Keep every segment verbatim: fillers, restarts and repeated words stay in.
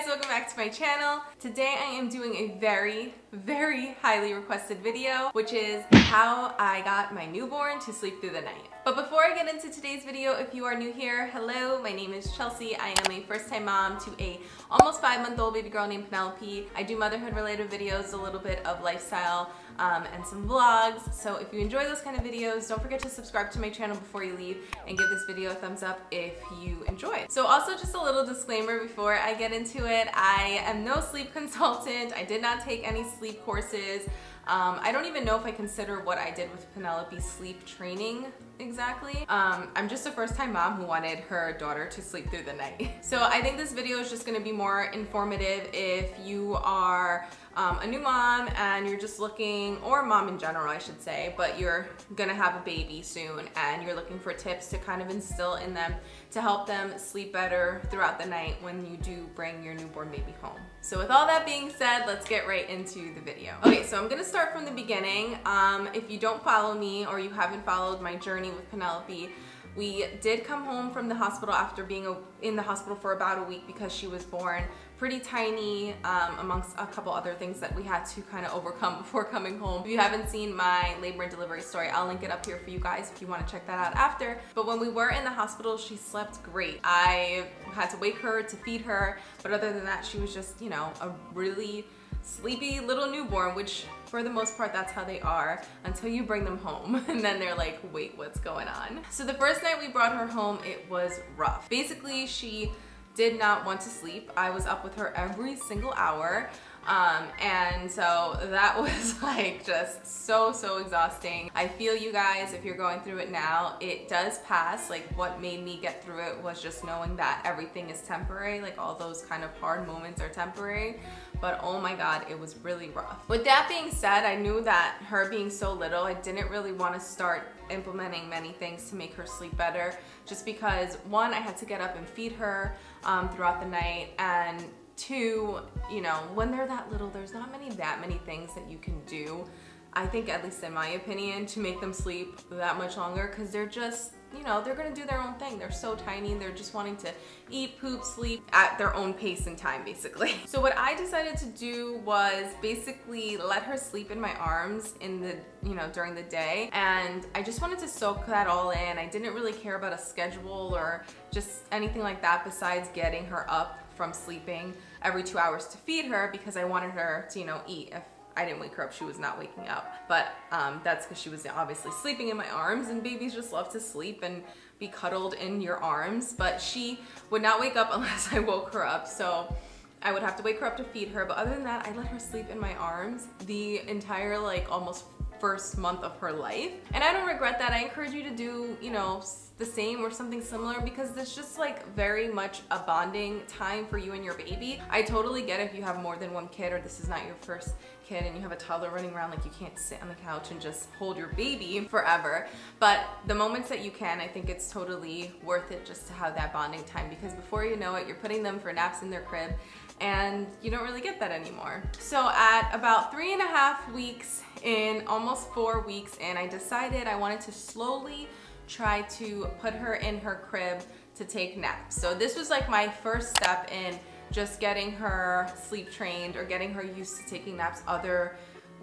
guys, welcome back to my channel. Today I am doing a very, very highly requested video, which is how I got my newborn to sleep through the night. But before I get into today's video, if you are new here, hello, my name is Chelsea. I am a first-time mom to a almost five-month-old baby girl named Penelope. I do motherhood-related videos, a little bit of lifestyle, um, and some vlogs. So if you enjoy those kind of videos, don't forget to subscribe to my channel before you leave and give this video a thumbs up if you enjoy it. So also just a little disclaimer before I get into it, I am no sleep consultant. I did not take any sleep courses. Um, I don't even know if I consider what I did with Penelope sleep training exactly. Um, I'm just a first-time mom who wanted her daughter to sleep through the night. So I think this video is just gonna be more informative if you are um, a new mom and you're just looking, or mom in general I should say, but you're gonna have a baby soon and you're looking for tips to kind of instill in them to help them sleep better throughout the night when you do bring your newborn baby home. So with all that being said, let's get right into the video. Okay, so I'm gonna start from the beginning. Um, if you don't follow me or you haven't followed my journey with Penelope, we did come home from the hospital after being a, in the hospital for about a week because she was born pretty tiny, um, amongst a couple other things that we had to kind of overcome before coming home. If you haven't seen my labor and delivery story, I'll link it up here for you guys if you want to check that out after. But when we were in the hospital, she slept great. I had to wake her to feed her, but other than that, she was just, you know, a really sleepy little newborn, which for the most part that's how they are until you bring them home and then they're like, wait, what's going on? So the first night we brought her home, it was rough. Basically, she did not want to sleep. I was up with her every single hour, um, and so that was like just so so exhausting. I feel you guys if you're going through it now. It does pass. Like, what made me get through it was just knowing that everything is temporary, like all those kind of hard moments are temporary. But oh my god, it was really rough. With that being said, I knew that her being so little, I didn't really want to start implementing many things to make her sleep better, just because one, I had to get up and feed her um, throughout the night, and two, you know, when they're that little, there's not many that many things that you can do, I think, at least in my opinion, to make them sleep that much longer, because they're just, you know, they're gonna do their own thing. They're so tiny, they're just wanting to eat, poop, sleep at their own pace and time, basically. So what I decided to do was basically let her sleep in my arms in the, you know, during the day. And I just wanted to soak that all in. I didn't really care about a schedule or just anything like that besides getting her up from sleeping every two hours to feed her, because I wanted her to, you know, eat. If I didn't wake her up, she was not waking up, but um, that's because she was obviously sleeping in my arms, and babies just love to sleep and be cuddled in your arms. But she would not wake up unless I woke her up, so I would have to wake her up to feed her. But other than that, I let her sleep in my arms the entire, like, almost first month of her life, and I don't regret that. I encourage you to do, you know, the same or something similar, because there's just like very much a bonding time for you and your baby. I totally get if you have more than one kid, or this is not your first kid and you have a toddler running around, like you can't sit on the couch and just hold your baby forever. But the moments that you can, I think it's totally worth it just to have that bonding time, because before you know it, you're putting them for naps in their crib and you don't really get that anymore. So at about three and a half weeks in, almost four weeks in, I decided I wanted to slowly try to put her in her crib to take naps. So this was like my first step in just getting her sleep trained or getting her used to taking naps other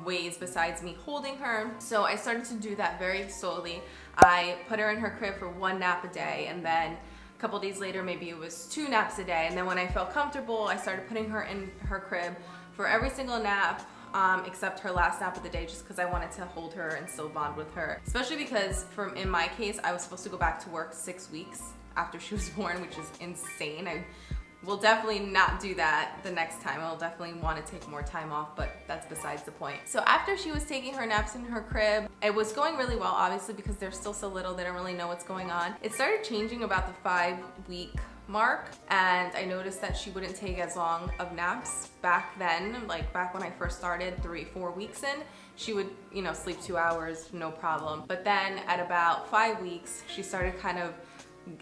ways besides me holding her. So I started to do that very slowly. I put her in her crib for one nap a day, and then a couple days later, maybe it was two naps a day. And then when I felt comfortable, I started putting her in her crib for every single nap, Um, except her last nap of the day, just because I wanted to hold her and still bond with her. Especially because, from in my case, I was supposed to go back to work six weeks after she was born, which is insane. I will definitely not do that the next time. I'll definitely want to take more time off, but that's besides the point. So after she was taking her naps in her crib, it was going really well, obviously, because they're still so little, they don't really know what's going on. It started changing about the five-week mark, and I noticed that she wouldn't take as long of naps back then. Like back when I first started, three, four weeks in, she would, you know, sleep two hours, no problem. But then at about five weeks, she started kind of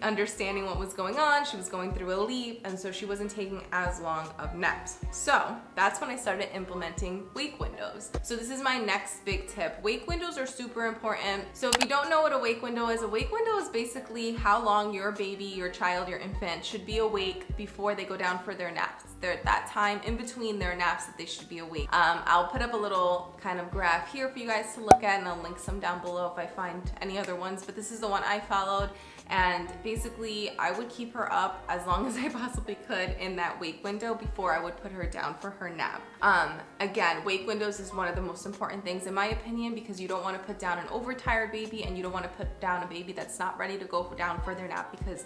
understanding what was going on. She was going through a leap, and so she wasn't taking as long of naps. So that's when I started implementing wake windows. So this is my next big tip. Wake windows are super important. So if you don't know what a wake window is, a wake window is basically how long your baby, your child, your infant should be awake before they go down for their naps. They're at that time in between their naps that they should be awake. Um, I'll put up a little kind of graph here for you guys to look at, and I'll link some down below if I find any other ones, but this is the one I followed. And basically I would keep her up as long as I possibly could in that wake window before I would put her down for her nap. Um, again, wake windows is one of the most important things in my opinion, because you don't want to put down an overtired baby, and you don't want to put down a baby that's not ready to go down for their nap, because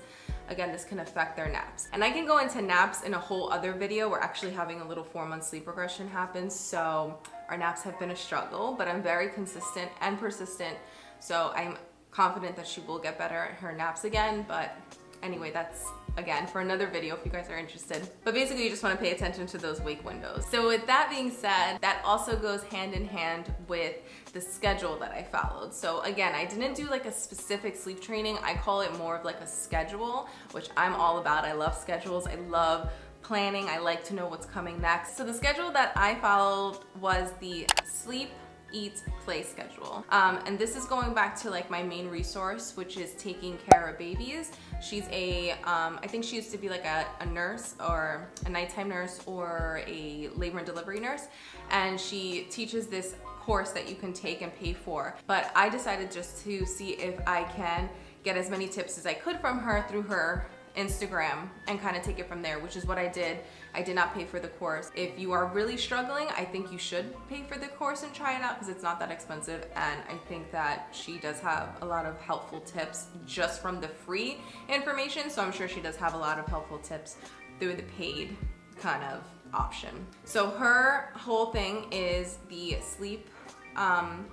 again, this can affect their naps. And I can go into naps in a whole other video. We're actually having a little four month sleep regression happen, so our naps have been a struggle, but I'm very consistent and persistent, so I'm confident that she will get better at her naps again. But anyway, that's again for another video if you guys are interested. But basically you just want to pay attention to those wake windows. So with that being said, that also goes hand in hand with the schedule that I followed. So again, I didn't do like a specific sleep training. I call it more of like a schedule, which I'm all about. I love schedules. I love planning. I like to know what's coming next. So the schedule that I followed was the sleep, eat, play schedule. Um, and this is going back to like my main resource, which is Taking Cara Babies. She's a, um, I think she used to be like a, a nurse, or a nighttime nurse, or a labor and delivery nurse. And she teaches this course that you can take and pay for. But I decided just to see if I can get as many tips as I could from her through her Instagram and kind of take it from there, which is what I did. I did not pay for the course. If you are really struggling, I think you should pay for the course and try it out, because it's not that expensive, and I think that she does have a lot of helpful tips just from the free information. So I'm sure she does have a lot of helpful tips through the paid kind of option. So her whole thing is the sleep, um,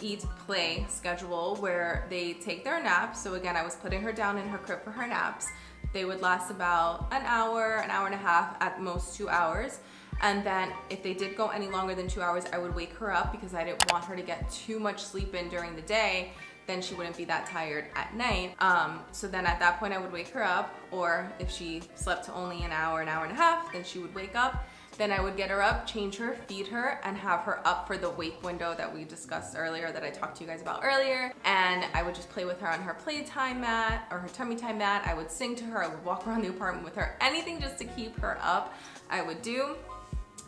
eat, play schedule, where they take their naps. So again, I was putting her down in her crib for her naps. They would last about an hour, an hour and a half, at most two hours. And then if they did go any longer than two hours, I would wake her up, because I didn't want her to get too much sleep in during the day. Then she wouldn't be that tired at night. Um, so then at that point I would wake her up, or if she slept to only an hour, an hour and a half, then she would wake up. Then I would get her up, change her, feed her, and have her up for the wake window that we discussed earlier, that I talked to you guys about earlier. And I would just play with her on her playtime mat, or her tummy time mat. I would sing to her, I would walk around the apartment with her, anything just to keep her up, I would do.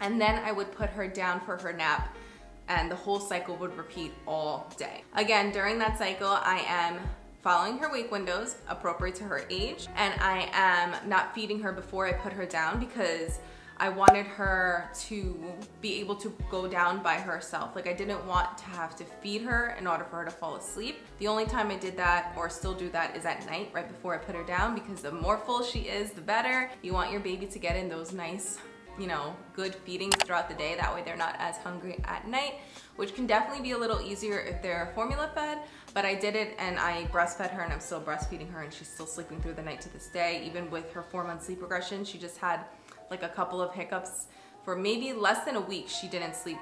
And then I would put her down for her nap, and the whole cycle would repeat all day. Again, during that cycle, I am following her wake windows appropriate to her age, and I am not feeding her before I put her down, because I wanted her to be able to go down by herself. Like, I didn't want to have to feed her in order for her to fall asleep. The only time I did that, or still do that, is at night, right before I put her down, because the more full she is, the better. You want your baby to get in those nice, you know, good feedings throughout the day. That way they're not as hungry at night, which can definitely be a little easier if they're formula fed. But I did it, and I breastfed her, and I'm still breastfeeding her, and she's still sleeping through the night to this day. Even with her four month sleep regression, she just had like a couple of hiccups. For maybe less than a week, she didn't sleep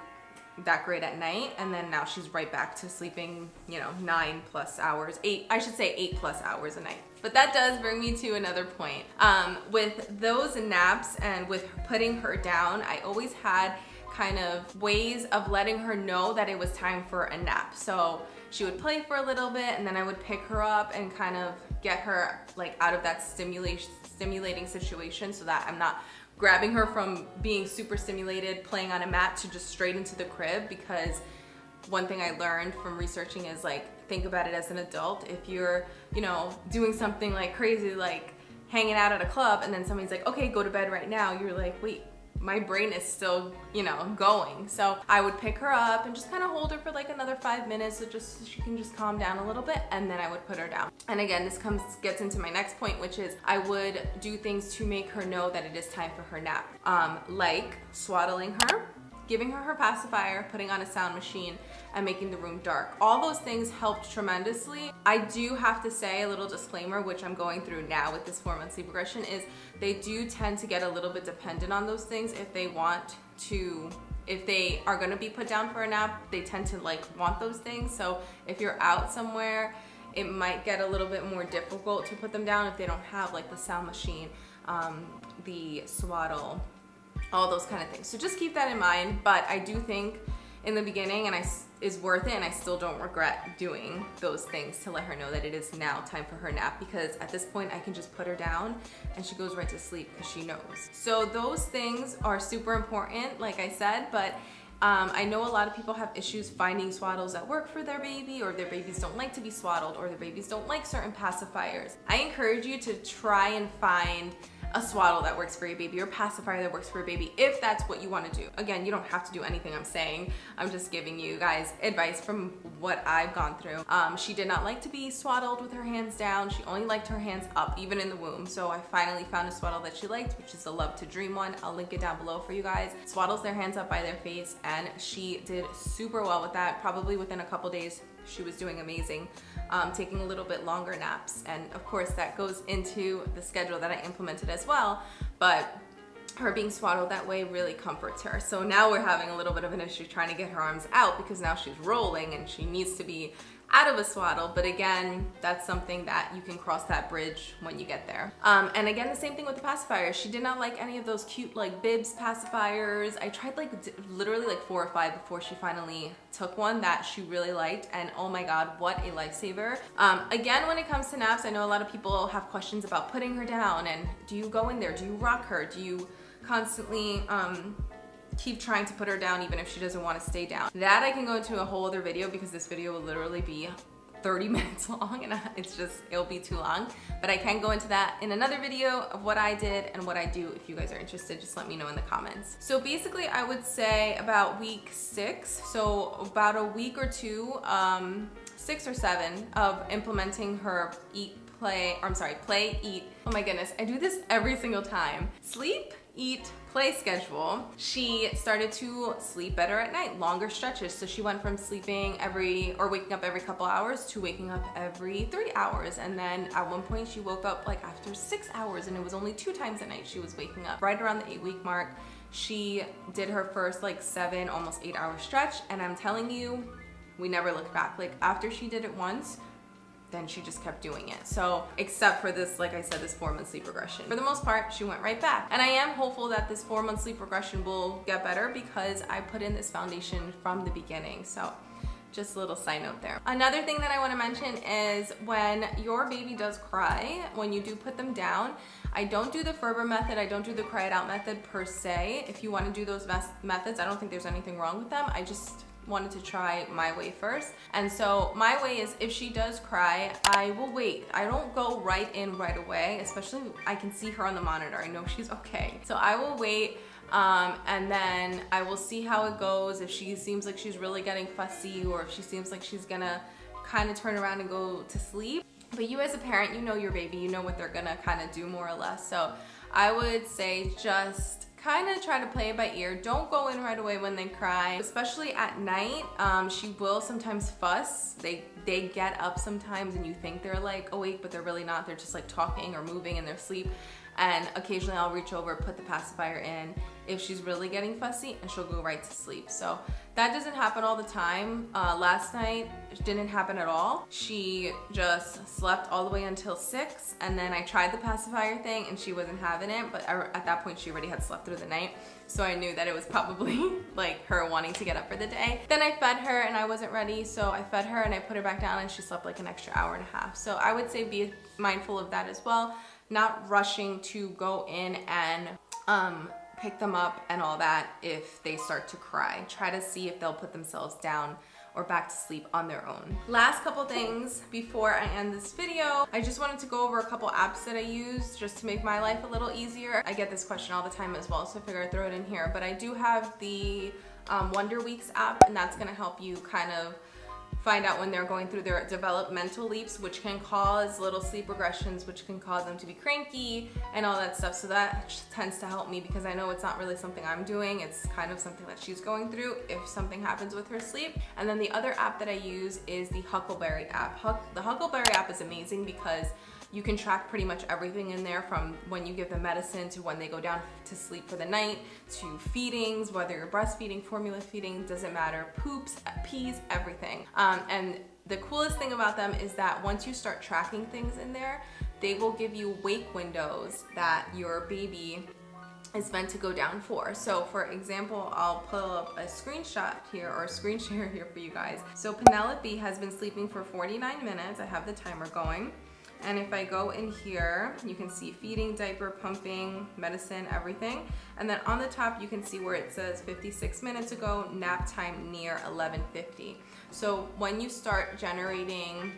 that great at night, and then now she's right back to sleeping, you know, nine plus hours, eight, I should say eight plus hours a night. But that does bring me to another point. Um, with those naps and with putting her down, I always had kind of ways of letting her know that it was time for a nap. So she would play for a little bit, and then I would pick her up and kind of get her like out of that stimulation, stimulating situation, so that I'm not grabbing her from being super stimulated, playing on a mat, to just straight into the crib. Because one thing I learned from researching is, like, think about it as an adult. If you're, you know, doing something like crazy, like hanging out at a club, and then somebody's like, okay, go to bed right now, you're like, wait, my brain is still, you know, going. So I would pick her up and just kind of hold her for like another five minutes so just so she can just calm down a little bit, and then I would put her down. And again, this comes gets into my next point, which is I would do things to make her know that it is time for her nap, um, like swaddling her, giving her her pacifier, putting on a sound machine, and making the room dark. All those things helped tremendously. I do have to say a little disclaimer, which I'm going through now with this four month sleep regression, is they do tend to get a little bit dependent on those things. If they want to, if they are gonna be put down for a nap, they tend to like want those things. So if you're out somewhere it might get a little bit more difficult to put them down if they don't have like the sound machine, um, the swaddle, all those kind of things. So just keep that in mind, but I do think in the beginning and I is worth it, and I still don't regret doing those things to let her know that it is now time for her nap, because at this point I can just put her down and she goes right to sleep because she knows. So those things are super important, like I said, but Um, I know a lot of people have issues finding swaddles that work for their baby, or their babies don't like to be swaddled, or their babies don't like certain pacifiers. I encourage you to try and find a swaddle that works for your baby, or pacifier that works for your baby, if that's what you want to do. Again, you don't have to do anything I'm saying. I'm just giving you guys advice from what I've gone through. Um, she did not like to be swaddled with her hands down. She only liked her hands up, even in the womb. So I finally found a swaddle that she liked, which is the Love to Dream one. I'll link it down below for you guys. Swaddles their hands up by their face, and she did super well with that. Probably within a couple days, she was doing amazing, um, taking a little bit longer naps. And of course, that goes into the schedule that I implemented as well, but her being swaddled that way really comforts her. So now we're having a little bit of an issue trying to get her arms out, because now she's rolling and she needs to be out of a swaddle. But again, that's something that you can cross that bridge when you get there. Um, and again, the same thing with the pacifier. She did not like any of those cute like bibs pacifiers. I tried like literally like four or five before she finally took one that she really liked, and oh my God, what a lifesaver. Um, again, when it comes to naps, I know a lot of people have questions about putting her down, and do you go in there? Do you rock her? Do you constantly um, keep trying to put her down even if she doesn't want to stay down? That I can go into a whole other video, because this video will literally be thirty minutes long, and it's just, it'll be too long. But I can go into that in another video of what I did and what I do. If you guys are interested, just let me know in the comments. So basically I would say about week six, so about a week or two, um, six or seven of implementing her eat, play, or I'm sorry, play, eat. Oh my goodness, I do this every single time. Sleep, eat, play schedule. She started to sleep better at night, longer stretches. So she went from sleeping every, or waking up every couple hours, to waking up every three hours. And then at one point she woke up like after six hours and it was only two times a night she was waking up. Right around the eight week mark, she did her first like seven, almost eight hour stretch. And I'm telling you, we never looked back. Like after she did it once, then she just kept doing it. So except for this, like I said, this four month sleep regression, for the most part, she went right back. And I am hopeful that this four month sleep regression will get better, because I put in this foundation from the beginning. So just a little side note there. Another thing that I want to mention is when your baby does cry, when you do put them down, I don't do the Ferber method. I don't do the cry it out method per se. If you want to do those methods, I don't think there's anything wrong with them. I just wanted to try my way first. And so my way is, if she does cry, I will wait. I don't go right in right away, especially I can see her on the monitor. I know she's okay. So I will wait, um, and then I will see how it goes. If she seems like she's really getting fussy, or if she seems like she's gonna kind of turn around and go to sleep. But you as a parent, you know your baby, you know what they're gonna kind of do more or less. So I would say just kind of try to play it by ear. Don't go in right away when they cry, especially at night. Um, she will sometimes fuss. They they get up sometimes and you think they're like awake, but they're really not. They're just like talking or moving in their sleep. And occasionally I'll reach over, put the pacifier in if she's really getting fussy, and she'll go right to sleep. So that doesn't happen all the time. Uh, last night it didn't happen at all. She just slept all the way until six, and then I tried the pacifier thing and she wasn't having it, but I, at that point she already had slept through the night. So I knew that it was probably like her wanting to get up for the day. Then I fed her and I wasn't ready. So I fed her and I put her back down, and she slept like an extra hour and a half. So I would say be mindful of that as well. Not rushing to go in and um, pick them up and all that if they start to cry. Try to see if they'll put themselves down or back to sleep on their own. Last couple things before I end this video, I just wanted to go over a couple apps that I use just to make my life a little easier. I get this question all the time as well, so I figure I'd throw it in here. But I do have the um, Wonder Weeks app, and that's gonna help you kind of find out when they're going through their developmental leaps, which can cause little sleep regressions, which can cause them to be cranky and all that stuff. So that tends to help me, because I know it's not really something I'm doing. It's kind of something that she's going through if something happens with her sleep. And then the other app that I use is the Huckleberry app. Huck the Huckleberry app is amazing because You can track pretty much everything in there, from when you give them medicine to when they go down to sleep for the night, to feedings, whether you're breastfeeding, formula feeding, doesn't matter, poops, pees, everything. Um, and the coolest thing about them is that once you start tracking things in there, they will give you wake windows that your baby is meant to go down for. So for example, I'll pull up a screenshot here, or a screen share here for you guys. So Penelope has been sleeping for forty-nine minutes. I have the timer going. And if I go in here, you can see feeding, diaper, pumping, medicine, everything. And then on the top, you can see where it says fifty-six minutes ago, nap time near eleven fifty. So when you start generating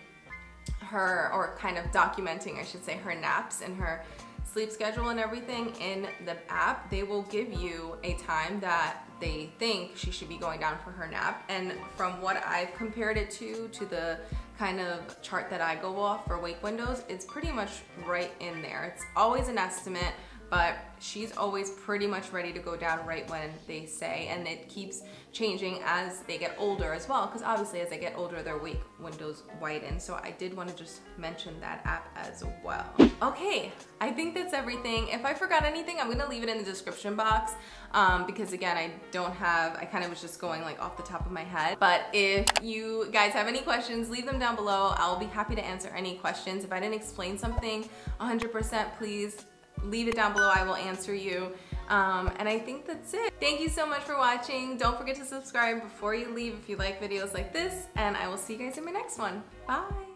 her, or kind of documenting, I should say, her naps and her sleep schedule and everything in the app, they will give you a time that they think she should be going down for her nap. And from what I've compared it to, to the kind of chart that I go off for wake windows, it's pretty much right in there. It's always an estimate, but she's always pretty much ready to go down right when they say, and it keeps changing as they get older as well, because obviously as they get older, their wake windows widen. So I did want to just mention that app as well. Okay, I think that's everything. If I forgot anything, I'm gonna leave it in the description box, um, because again, I don't have, I kind of was just going like off the top of my head. But if you guys have any questions, leave them down below. I'll be happy to answer any questions. If I didn't explain something one hundred percent, please leave it down below, I will answer you. Um, and I think that's it. Thank you so much for watching. Don't forget to subscribe before you leave if you like videos like this, and I will see you guys in my next one. Bye.